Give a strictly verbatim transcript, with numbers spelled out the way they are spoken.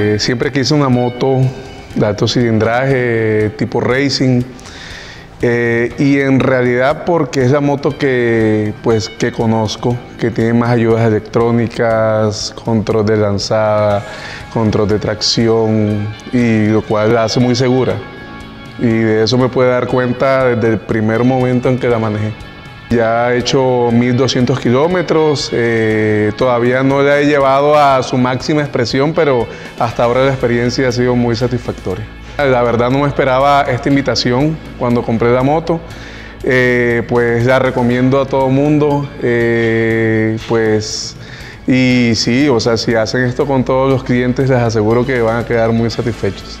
Eh, siempre quise una moto de alto cilindraje, tipo racing, eh, y en realidad porque es la moto que, pues, que conozco, que tiene más ayudas electrónicas, control de lanzada, control de tracción, y lo cual la hace muy segura. Y de eso me pude dar cuenta desde el primer momento en que la manejé. Ya he hecho mil doscientos kilómetros, eh, todavía no la he llevado a su máxima expresión, pero hasta ahora la experiencia ha sido muy satisfactoria. La verdad no me esperaba esta invitación cuando compré la moto, eh, pues la recomiendo a todo mundo, eh, pues, y sí, o sea, si hacen esto con todos los clientes, les aseguro que van a quedar muy satisfechos.